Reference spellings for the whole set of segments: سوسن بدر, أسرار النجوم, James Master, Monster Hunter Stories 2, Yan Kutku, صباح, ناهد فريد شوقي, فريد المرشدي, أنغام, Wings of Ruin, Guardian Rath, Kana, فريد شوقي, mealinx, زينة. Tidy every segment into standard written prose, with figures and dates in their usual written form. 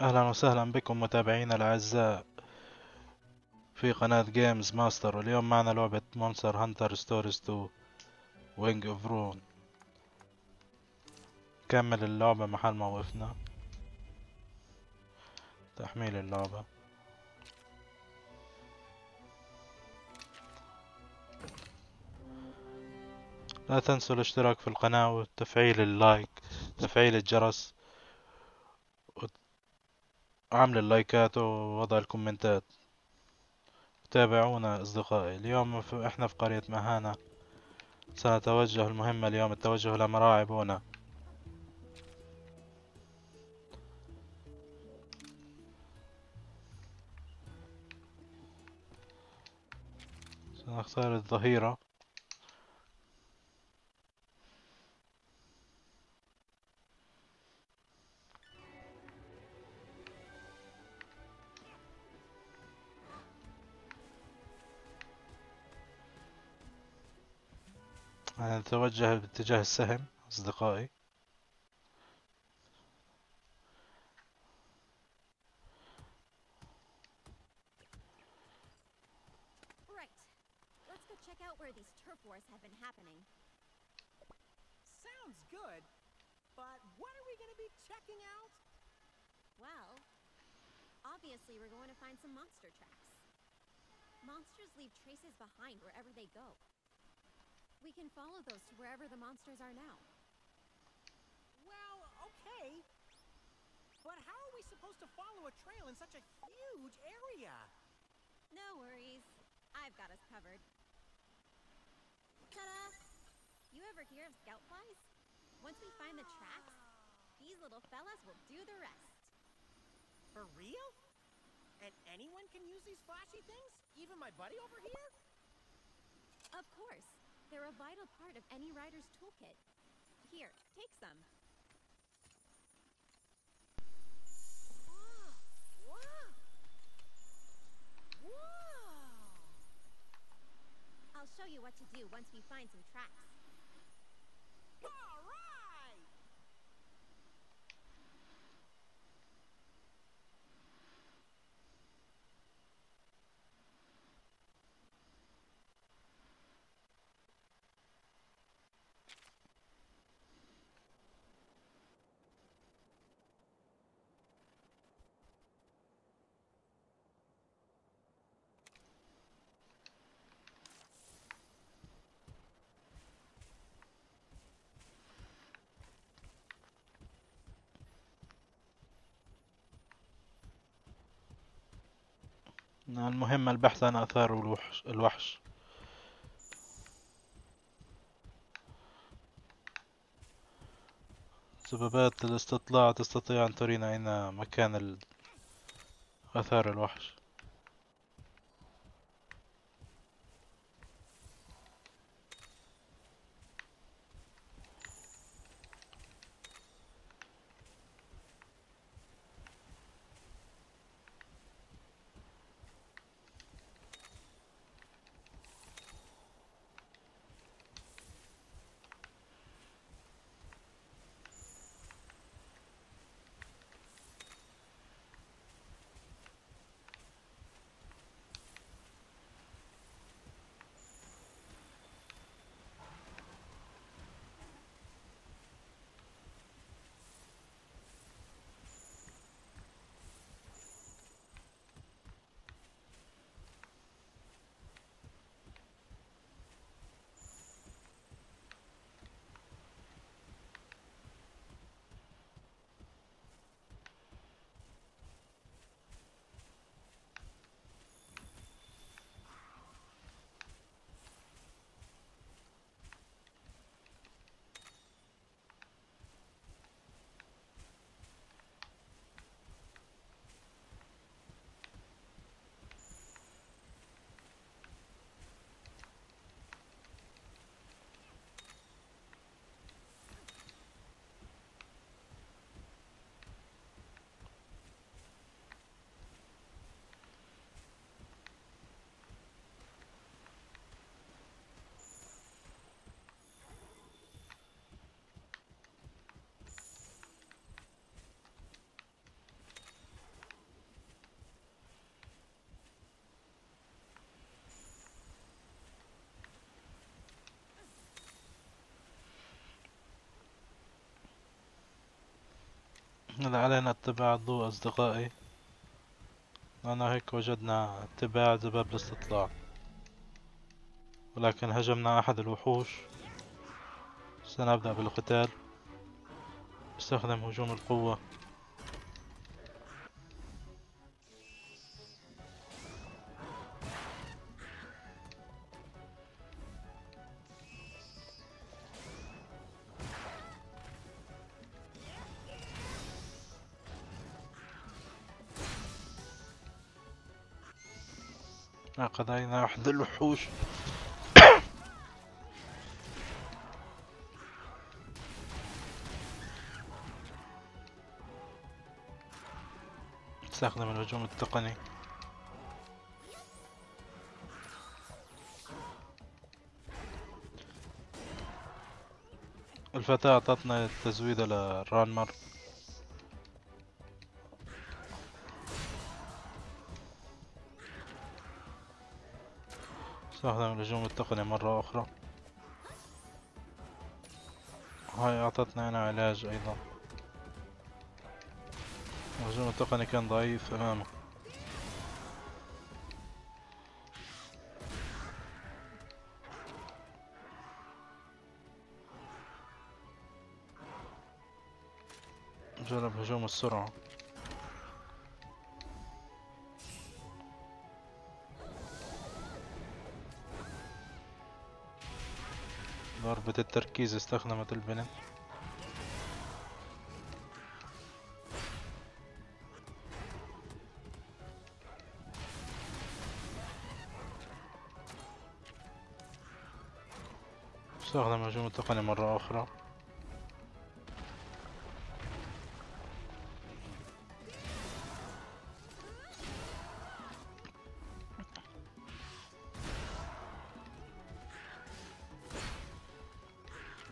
أهلا وسهلا بكم متابعينا الأعزاء في قناة جيمز ماستر. واليوم معنا لعبة مونستر هانتر ستوريز 2 وينج اوف رون. نكمل اللعبة محل ما وقفنا. تحميل اللعبة. لا تنسوا الاشتراك في القناة وتفعيل اللايك، تفعيل الجرس، عمل اللايكات ووضع الكومنتات. تابعونا أصدقائي. اليوم احنا في قرية مهانا. سنتوجه المهمة اليوم التوجه إلى مراعبونا. سنختار الظهيرة. نتوجه باتجاه السهم أصدقائي. We can follow those to wherever the monsters are now. Well, okay. But how are we supposed to follow a trail in such a huge area? No worries. I've got us covered. Ta-da! You ever hear of scout flies? Once we find the tracks, these little fellas will do the rest. For real? And anyone can use these flashy things? Even my buddy over here? Of course. They're a vital part of any rider's toolkit. Here, take some. Wow! Wow! Wow! I'll show you what to do once we find some tracks. All right! المهمة البحث عن آثار الوحش. سببات الاستطلاع تستطيع أن ترينا أين مكان آثار الوحش. هل علينا اتباع الضوء أصدقائي؟ لأننا هيك وجدنا اتباع ذباب الاستطلاع، ولكن هجمنا أحد الوحوش. سنبدأ بالقتال، استخدم هجوم القوة. لقدينا أحد الوحوش. استخدم الهجوم التقني. الفتاة أعطتنا التزويدة لرانمر. استخدم الهجوم التقني مرة أخرى. هاي أعطتنا أنا علاج أيضا. الهجوم التقني كان ضعيف أمامه. جرب هجوم السرعة. ضربة التركيز استخدمت البنت. استخدم الهجوم التقني مرة أخرى.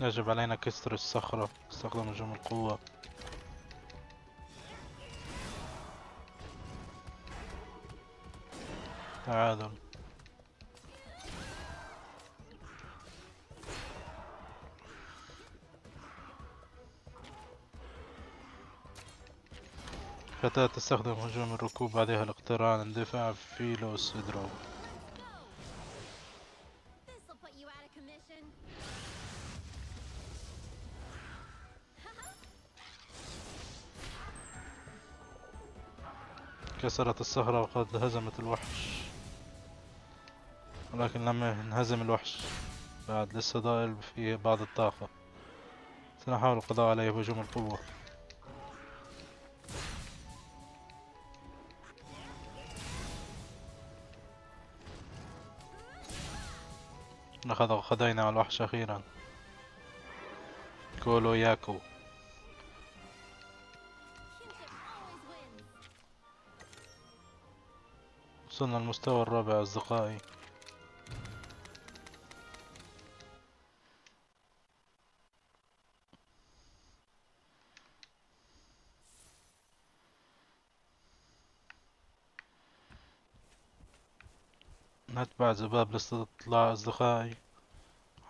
يجب علينا كسر الصخرة. استخدم هجوم القوة. تعادل. فتاة تستخدم هجوم الركوب، بعدها الاقتران، اندفاع، فيلوس، دروب. كسرت الصخرة وقد هزمت الوحش، ولكن لم ينهزم الوحش بعد، لسه ضائل فيه بعض الطاقة. سنحاول القضاء عليه بهجوم القوة. لقد قضينا على الوحش أخيرا. كولو ياكو. وصلنا المستوى الرابع أصدقائي. نتبع ذباب الاستطلاع أصدقائي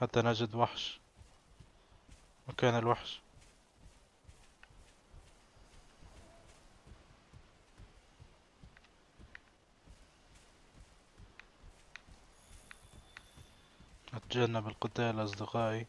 حتى نجد وحش. مكان الوحش. نتجنب القتال أصدقائي.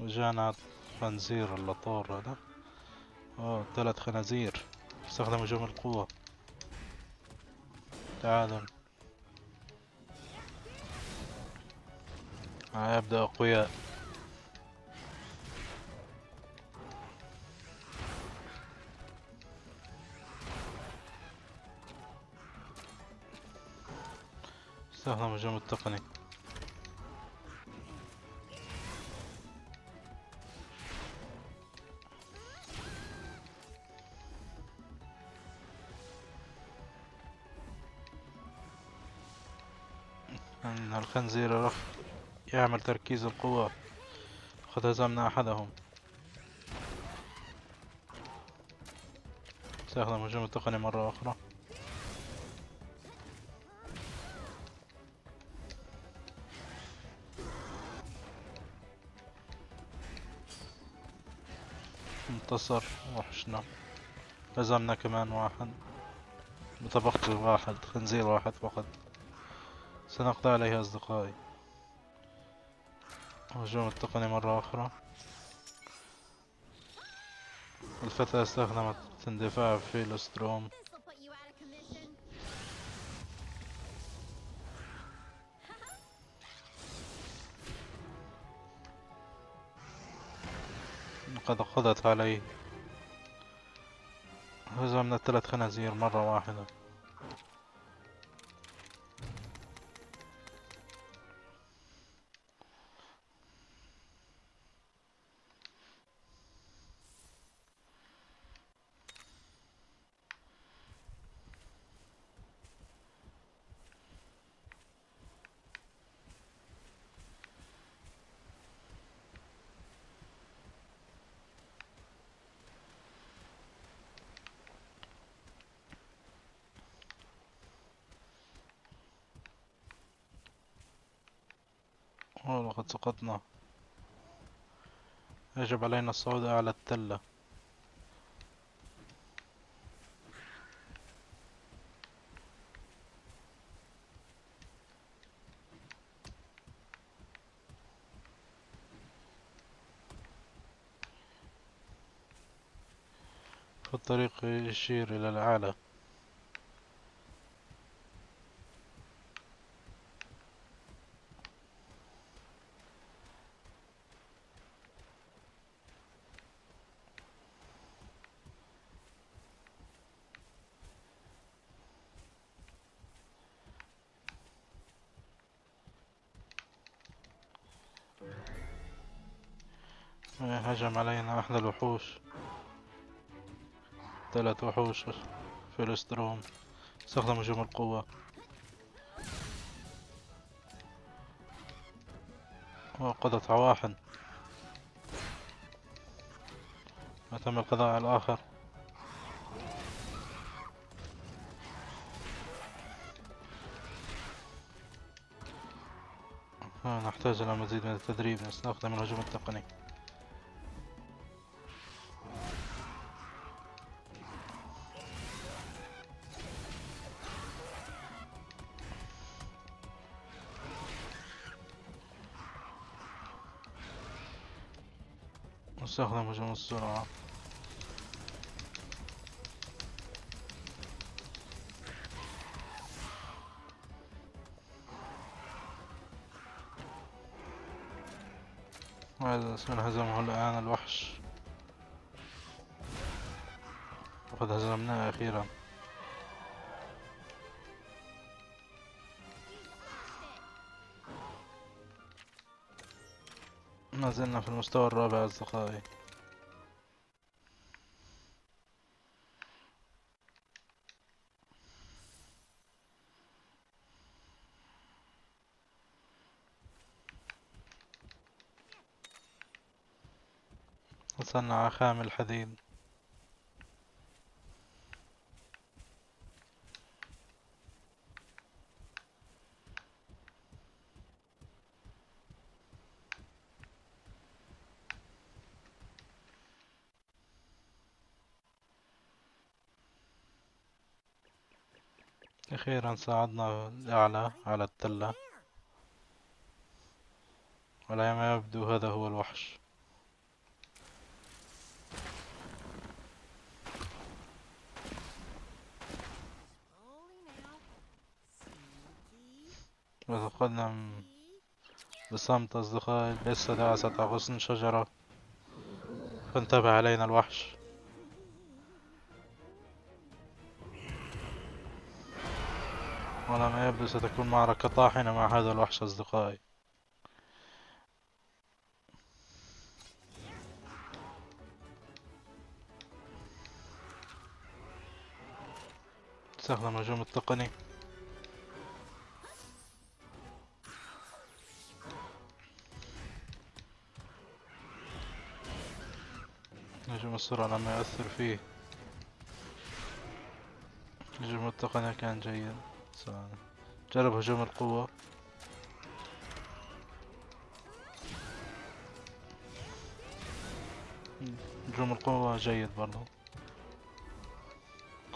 وجانا خنزير اللطور هذا. ثلاث خنازير. استخدم هجوم القوة. تعادل. يبدأ أقوياء. استخدم هجوم التقني. الخنزير رفض يعمل تركيز القوة قد هزمنا أحدهم. سأخدم هجوم التقني مرة أخرى. انتصر، وحشنا، هزمنا كمان واحد، بطبقته واحد، خنزير واحد فقط. سنقضي عليه أصدقائي. هجوم التقني مرة أخرى. الفتاة استخدمت اندفاع فيلوستروم. قد قضت عليه. هزمنا الثلاث خنازير مرة واحدة. لقد سقطنا. يجب علينا الصعود أعلى التلة. فالطريق يشير إلى الأعلى. هجم علينا احد الوحوش، ثلاث وحوش فيلوستروم. استخدم هجوم القوة وقضت على واحد، وتم القضاء على الآخر. نحتاج إلى مزيد من التدريب. نستخدم الهجوم التقني. نستخدم هجوم السرعة. هذا سنهزمه الآن الوحش، وقد هزمناه أخيرا. ما زلنا في المستوى الرابع أصدقائي. وصلنا على خام الحديد. أخيرا صعدنا الأعلى على التلة، وعلى ما يبدو هذا هو الوحش. وتقدم بصمت أصدقائي. لسه دعست غصن شجرة، فانتبه علينا الوحش. وعلى ما يبدو ستكون معركة طاحنة مع هذا الوحش أصدقائي. استخدم هجوم التقني. يهجم السرعة لما يأثر فيه. هجوم التقنية كان جيد. جرب هجوم القوة. هجوم القوة جيد برضه.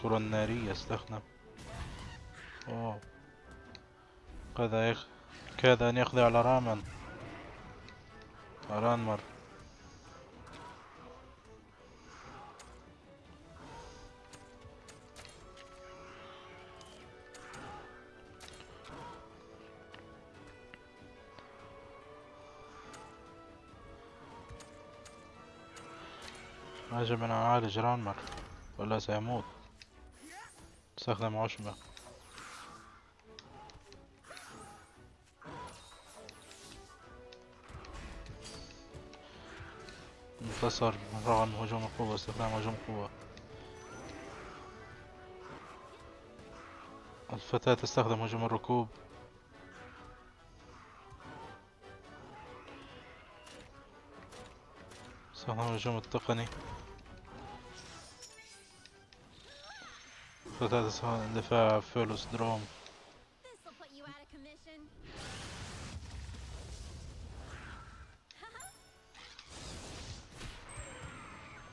كرة نارية استخدم. أوه. كاد أن يخضع على رانمر. يجب أن أعالج رانمر ولا سيموت. استخدم عشبة. انتصر رغم هجوم القوة. استخدام هجوم قوة. الفتاة تستخدم هجوم الركوب. استخدم هجوم التقني. الفتاة تستخدم اندفاع فيلوس دروم.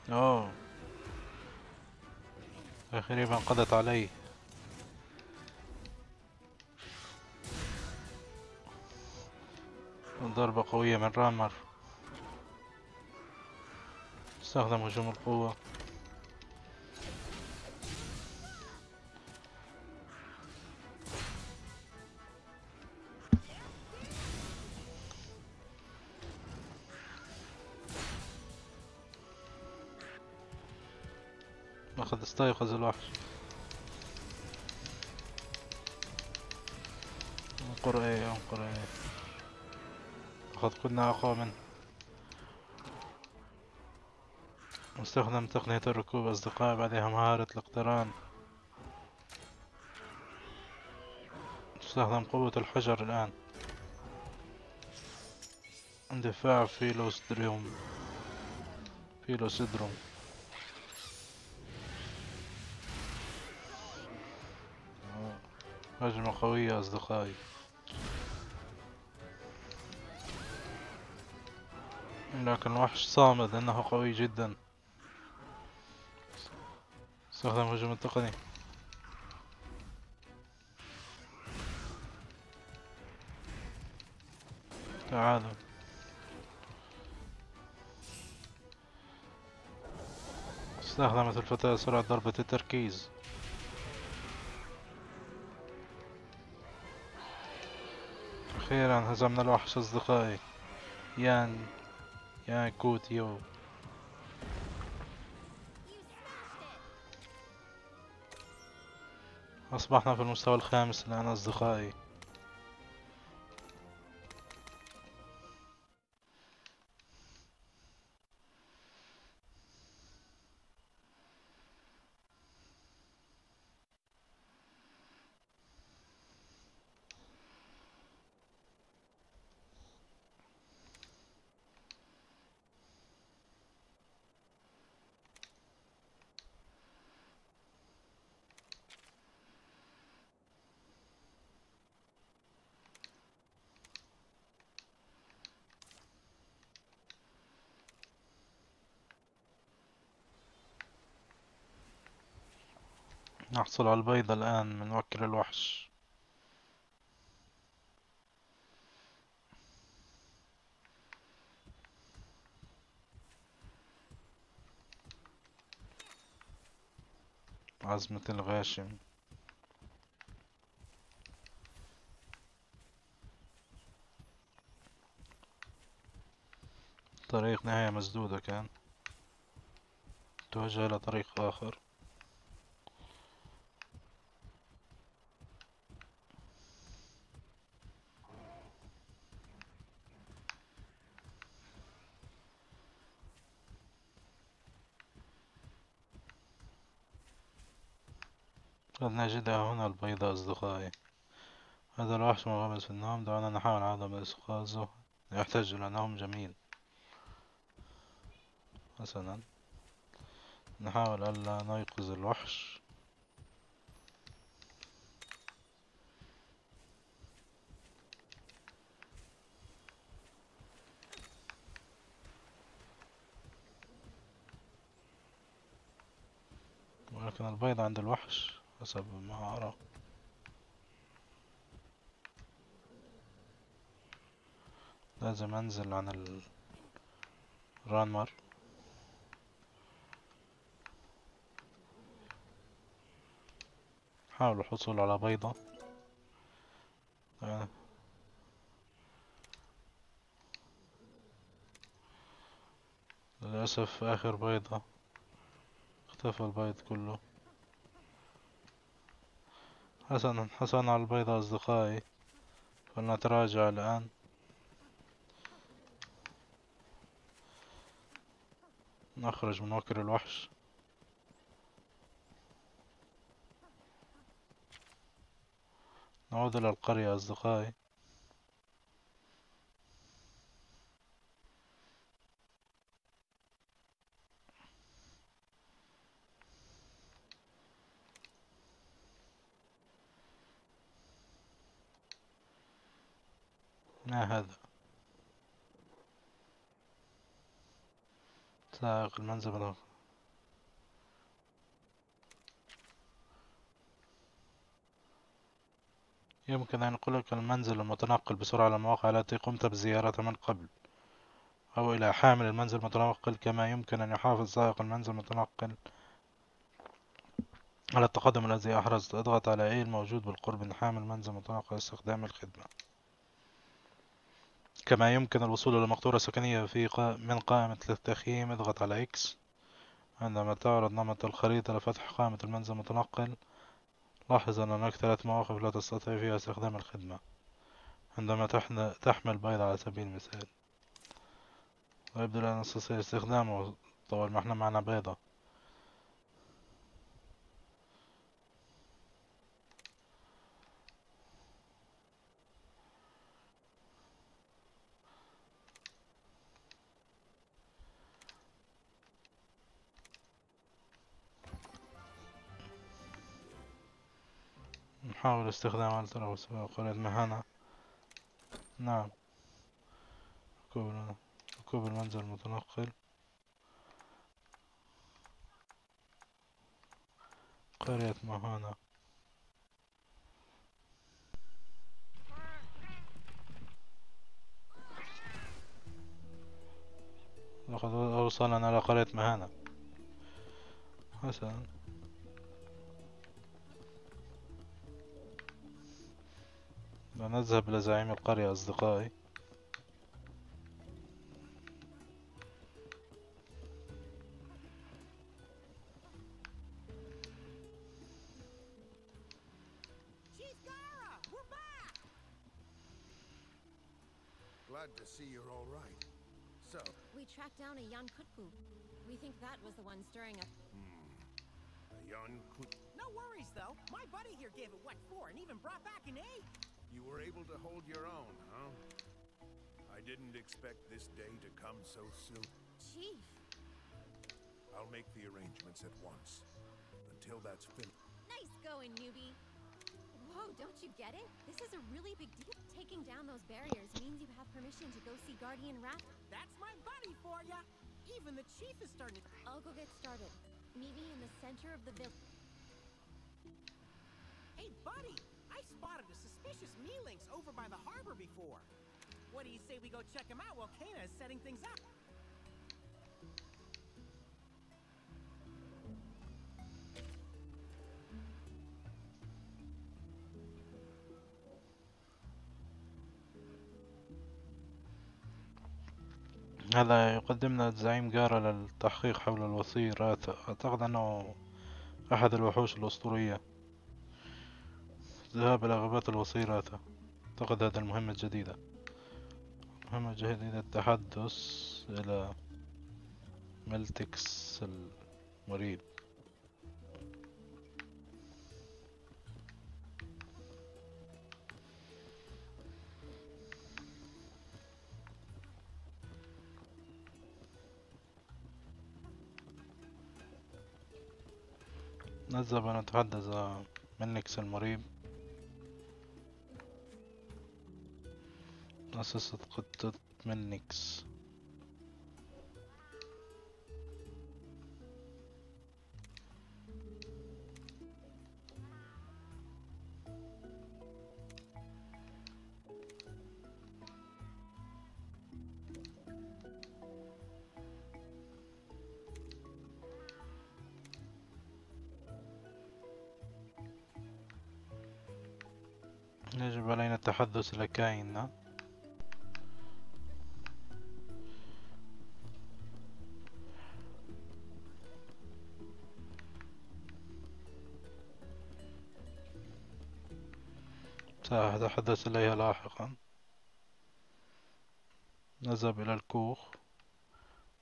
أوه تقريبا قضت علي. ضربة قوية من رامر. استخدم هجوم القوة. لقد استيقظ الوحش. انقر ايه انقر ايه. لقد كنا اقوى منه. استخدم تقنية الركوب. اصدقائي بعدها مهارة الاقتران. استخدم قوة الحجر الان. اندفاع فيلوسدروم. هجمة قوية أصدقائي. لكن الوحش صامد. إنه قوي جدا. استخدم هجوم التقني. تعالوا. استخدمت الفتاة سرعة ضربة التركيز. أخيرا هزمنا الوحش أصدقائي. يان كوتيو. أصبحنا في المستوى الخامس الآن أصدقائي. نحصل على البيضة الآن من وكر الوحش. عزمة الغاشم. طريق نهاية مسدودة كان. توجه إلى طريق آخر. قد نجدها هنا البيضة أصدقائي. هذا الوحش منغمس في النوم. دعونا نحاول عدم إسقاطه. يحتاج إلى نوم جميل. حسنا. نحاول ألا نيقظ الوحش. ولكن البيض عند الوحش حسب ما أرى. لازم أنزل عن الرانمر. حاول الحصول على بيضة. للأسف آخر بيضة اختفى البيض كله. حسنا على البيضة أصدقائي، فلنتراجع الآن. نخرج من وكر الوحش. نعود إلى القرية أصدقائي. ما هذا؟ سائق المنزل. يمكن أن ينقلك المنزل المتنقل بسرعة إلى المواقع التي قمت بزيارتها من قبل، أو إلى حامل المنزل المتنقل. كما يمكن أن يحافظ سائق المنزل المتنقل على التقدم الذي أحرزت. اضغط على أي الموجود بالقرب من حامل المنزل المتنقل لاستخدام الخدمة. كما يمكن الوصول إلى مقطورة سكنية من قائمة التخييم. اضغط على X عندما تعرض نمط الخريطة لفتح قائمة المنزل المتنقل. لاحظ أن هناك 3 مواقف لا تستطيع فيها استخدام الخدمة عندما تحمل بيض على سبيل المثال. ويبدو أن نستطيع استخدامه طوال ما احنا معنا بيضة. نحاول استخدام الترا وقرية مهانا. نعم، ركوب المنزل المتنقل. قرية مهانا. لقد أوصلنا إلى قرية مهانا. حسنا، نذهب إلى زعيم القرية أصدقائي. Glad to see you're all right. So we tracked down a Yan Kutku. We think that was the one stirring up. A Yan Kutku. No worries though. My buddy here gave it what for and even brought back an egg. You were able to hold your own, huh? I didn't expect this day to come so soon. Chief! I'll make the arrangements at once. Until that's finished. Nice going, newbie! Whoa, don't you get it? This is a really big deal. Taking down those barriers means you have permission to go see Guardian Rath. That's my buddy for ya! Even the chief is starting to... I'll go get started. Meet me in the center of the village. Hey, buddy! I spotted a suspicious mealinx over by the harbor before. What do you say we go check him out while Kana is setting things up? هذا يقدمنا الزعيم جارة للتحقيق حول الوصير راث. أعتقد أنه أحد الوحوش الأسطورية. ذهاب إلى غابات الوصير راث. أعتقد هذا المهمة الجديدة. مهمة جديدة، التحدث إلى ملتكس المريض. نذهب ونتحدث من نكس المريب، مؤسسة خطة منكس. يجب علينا التحدث إلى كائننا. سأتحدث إليها لاحقا. نذهب إلى الكوخ،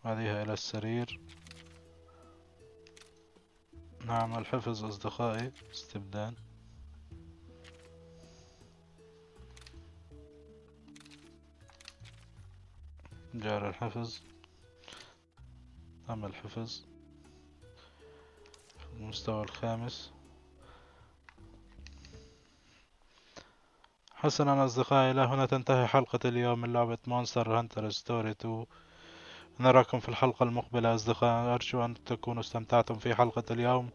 بعدها إلى السرير، نعمل حفظ أصدقائي استبدال. جار الحفظ، عمل حفظ في المستوى الخامس. حسنا أصدقائي، إلى هنا تنتهي حلقة اليوم من لعبة مونستر هانتر ستوري 2. نراكم في الحلقة المقبلة أصدقائي، أرجو أن تكونوا استمتعتم في حلقة اليوم،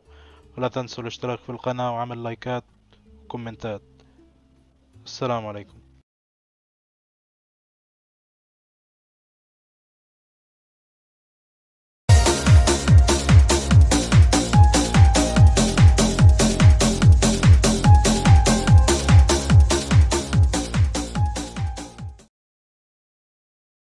ولا تنسوا الاشتراك في القناة وعمل لايكات وكومنتات. السلام عليكم.